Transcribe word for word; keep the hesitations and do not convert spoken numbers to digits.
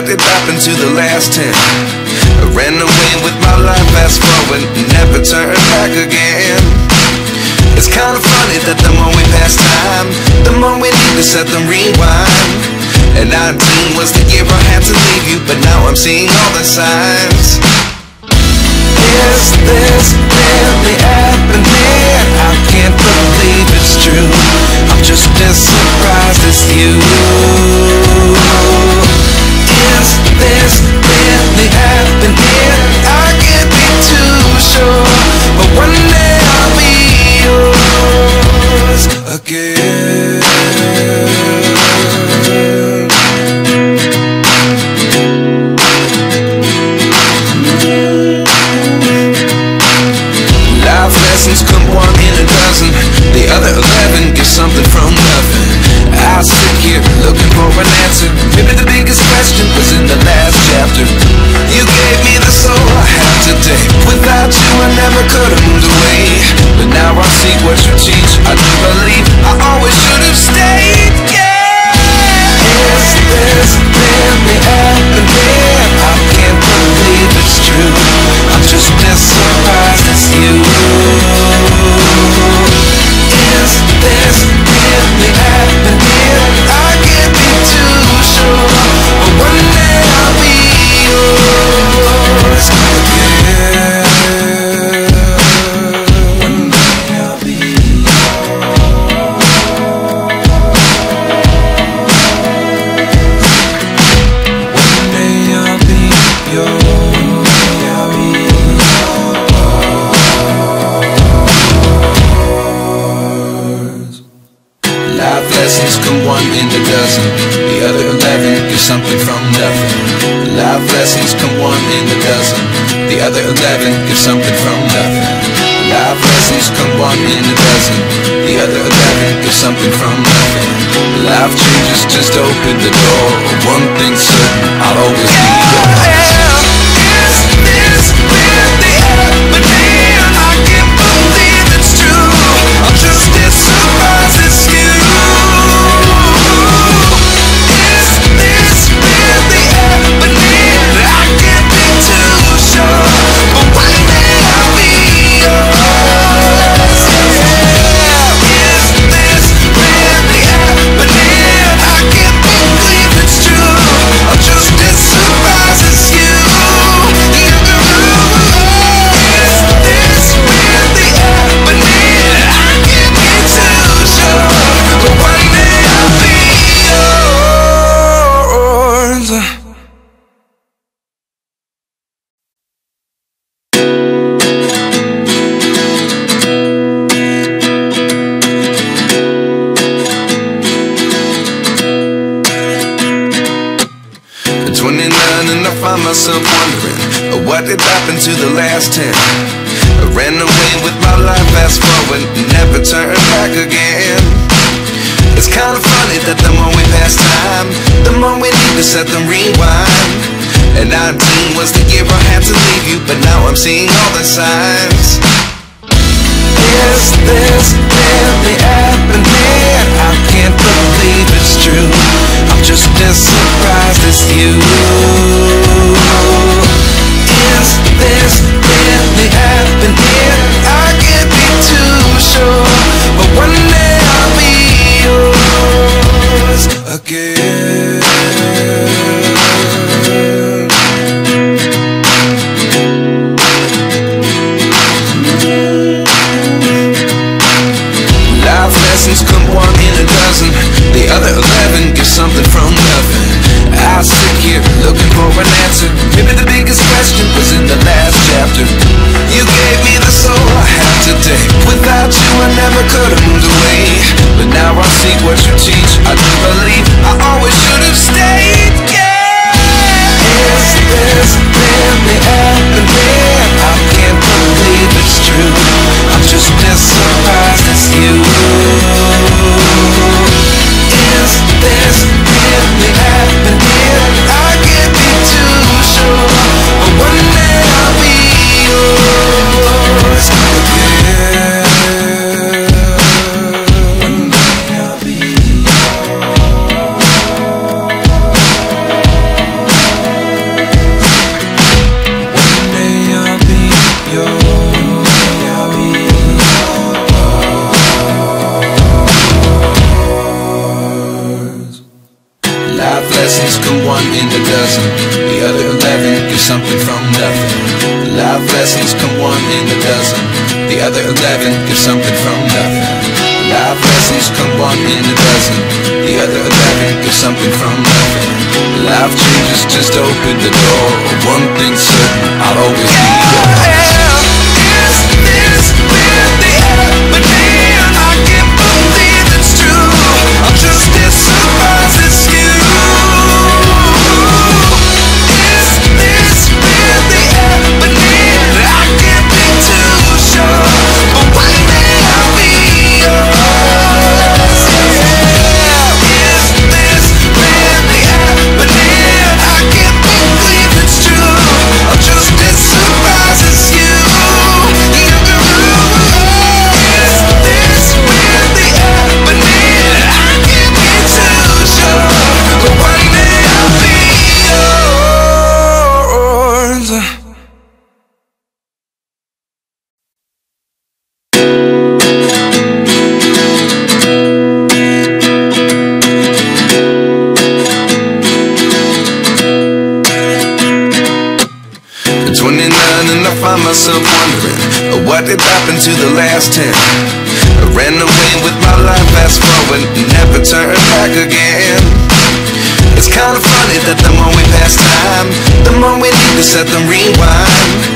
what did happen to the last ten? I ran away with my life, fast forward, never turn back again. It's kind of funny that the more we pass time, the more we need to set the rewind. And nineteen was the year I had to leave you, but now I'm seeing all the signs. Is this really happening? I can't believe it's true. I'm just as surprised as you. Is this really happening? I can't be too sure, but one day I'll be yours again. Come one in a dozen, the other eleven get something from nothing. I sit here looking for an answer. Maybe the biggest question was in the last chapter. You gave me the soul I have today. Without you I never could have moved away, but now I see what you teach. I do believe I always should have stayed, yeah. Is this really happening? I can't believe it's true. I'm just as surprised as you. Life lessons come one in a dozen, the other eleven get something from nothing. Life lessons come one in a dozen, the other eleven get something from nothing. Life lessons come one in a dozen, the other eleven get something from nothing. Life changes just open the door. One thing's certain, I'll always be yours. Is this really happening? I can't believe it's true. I'm just as surprised as you. Myself wondering what did happen to the last ten. I ran away with my life, fast forward, never turn back again. It's kind of funny that the more we pass time, the more we need to set the rewind. And nineteen was the year I had to leave you, but now I'm seeing all the signs. Is this really happening? I can't believe it's true. I'm just as surprised as you. Is this really happening? I can't be too sure, but one day I'll be yours again. Life lessons come one in a dozen, the other eleven get something from nothing. I sit here looking for an answer. Maybe the biggest question was in the last chapter. You gave me the soul I have today. Without you I never could have moved away, but now I see what you teach. I do believe I always should have stayed, yeah. Is this really happening? I can't believe it's true. I'm just as surprised as you. Is this really happening? I can't be too sure, but one day I'll be yours again. One day I'll be yours. in the dozen, the other eleven get something from nothing. Life lessons come one in a dozen, the other eleven get something from nothing. Life lessons come one in a dozen, the other eleven get something from nothing. Life changes, just open the door. One thing's certain, I'll always be yours. Myself wondering, what did happen to the last ten? I ran away with my life, fast forward, never turn back again. It's kind of funny that the more we pass time, the more we need to set the rewind.